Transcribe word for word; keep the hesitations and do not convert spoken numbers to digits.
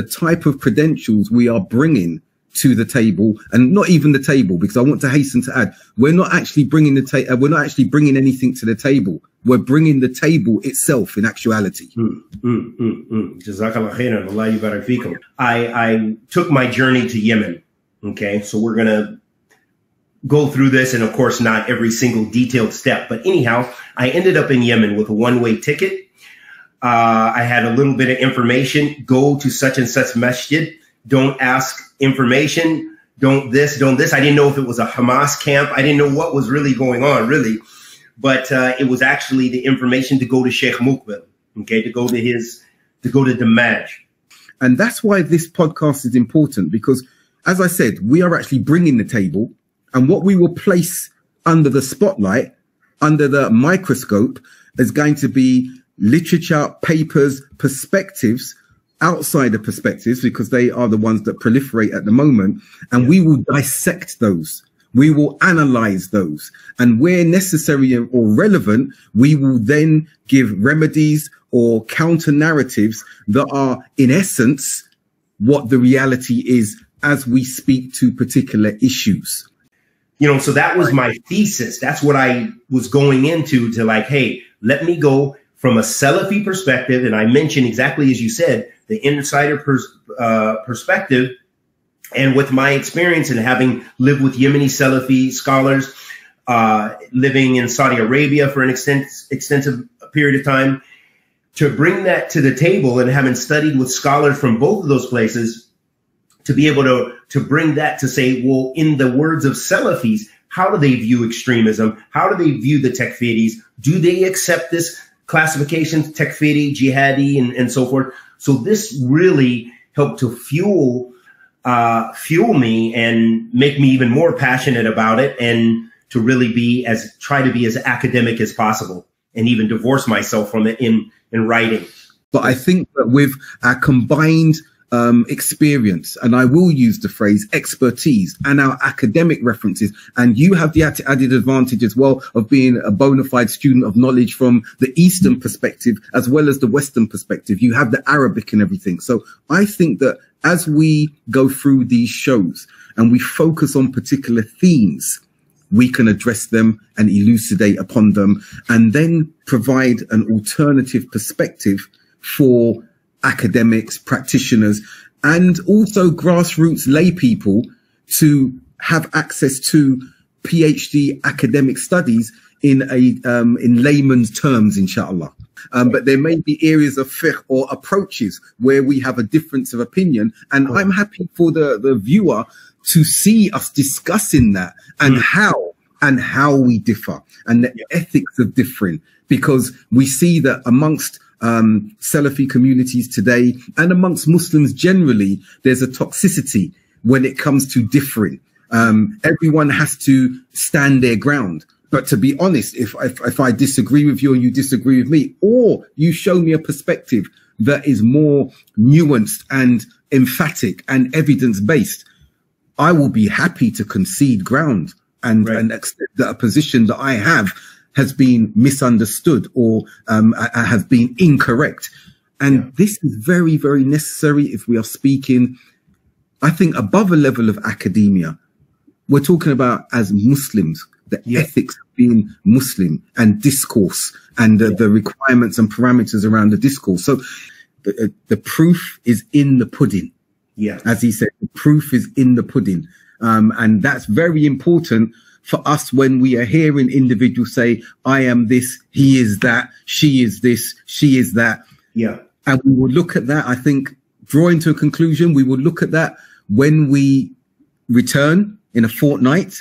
the type of credentials we are bringing to the table, and not even the table, because I want to hasten to add, we're not actually bringing the ta- we're not actually bringing anything to the table. We're bringing the table itself in actuality. Mm, mm, mm, mm. Jazakallah khaira, Allah yubarak fikum. I, I took my journey to Yemen. Okay, so we're going to go through this, and of course not every single detailed step. But anyhow, I ended up in Yemen with a one-way ticket. Uh, I had a little bit of information. Go to such and such masjid. Don't ask information. Don't this, don't this. I didn't know if it was a Hamas camp. I didn't know what was really going on, really. But uh, it was actually the information to go to Sheikh Mukbel, okay, to go to his, to go to Dammaj. And that's why this podcast is important, because, as I said, we are actually bringing the table, and what we will place under the spotlight, under the microscope, is going to be literature, papers, perspectives, outsider perspectives, because they are the ones that proliferate at the moment. And yeah. we will dissect those. We will analyze those. And where necessary or relevant, we will then give remedies or counter narratives that are, in essence, what the reality is as we speak to particular issues. You know, so that was my thesis. That's what I was going into, to like, hey, let me go from a Salafi perspective, and I mentioned exactly as you said, the insider pers uh, perspective, and with my experience in having lived with Yemeni Salafi scholars, uh, living in Saudi Arabia for an extens extensive period of time, to bring that to the table, and having studied with scholars from both of those places, to be able to, to bring that to say, well, in the words of Salafis, how do they view extremism? How do they view the Takfiris? Do they accept this classifications, Takfiri, jihadi, and, and so forth. So this really helped to fuel, uh, fuel me and make me even more passionate about it, and to really be as, try to be as academic as possible, and even divorce myself from it in, in writing. But I think that with our combined um, experience, and I will use the phrase expertise, and our academic references, and you have the added advantage as well of being a bona fide student of knowledge from the Eastern perspective, as well as the Western perspective. You have the Arabic and everything. So I think that as we go through these shows and we focus on particular themes, we can address them and elucidate upon them, and then provide an alternative perspective for academics, practitioners, and also grassroots lay people to have access to P H D academic studies in a um, in layman's terms, inshallah. Um, but there may be areas of fiqh or approaches where we have a difference of opinion, and I'm happy for the, the viewer to see us discussing that, and mm. how and how we differ, and the yeah. ethics of differing, because we see that amongst Um, Salafi communities today, and amongst Muslims generally, there's a toxicity when it comes to differing. Um, everyone has to stand their ground. But to be honest, if, if, if I disagree with you and you disagree with me, or you show me a perspective that is more nuanced and emphatic and evidence-based, I will be happy to concede ground and, right. and accept that a position that I have has been misunderstood or um, has been incorrect. And yeah. this is very, very necessary if we are speaking, I think, above a level of academia. We're talking about, as Muslims, the yeah. ethics of being Muslim, and discourse, and the, yeah. the requirements and parameters around the discourse. So the, the proof is in the pudding. Yeah. As he said, the proof is in the pudding. Um, and that's very important for us when we are hearing individuals say, I am this, he is that, she is this, she is that. Yeah. And we will look at that, I think, drawing to a conclusion, we will look at that when we return in a fortnight.